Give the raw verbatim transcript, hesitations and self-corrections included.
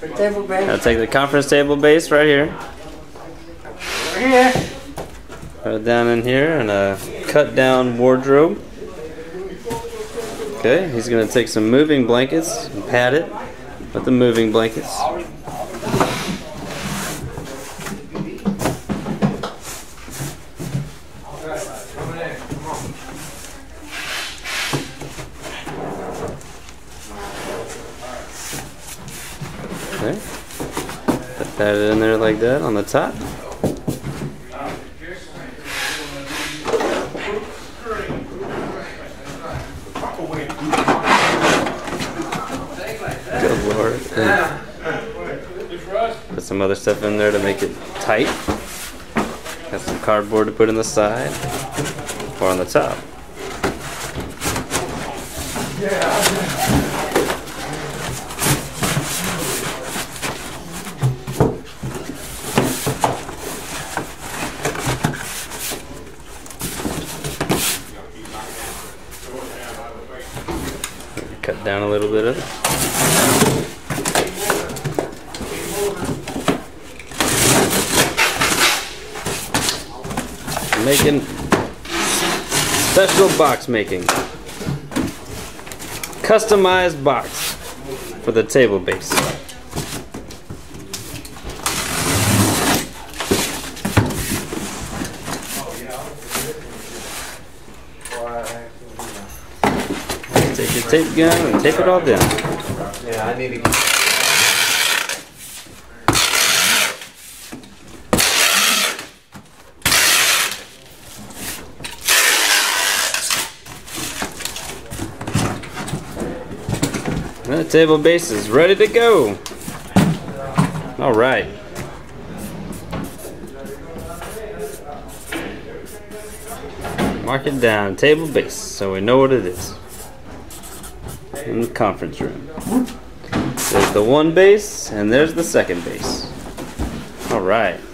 I'll take the conference table base right here. Right here. Put it down in here and a cut down wardrobe. Okay, he's going to take some moving blankets and pad it with the moving blankets. Okay, pat it in there like that on the top. Good Lord. And put some other stuff in there to make it tight. Got some cardboard to put in the side or on the top. Yeah. Cut down a little bit of it. Making special box making. Customized box for the table base. Take your tape gun and tape it all down. Yeah, I need to get that table base is ready to go. All right. Mark it down, table base, so we know what it is. In the conference room. There's the one base and there's the second base. All right.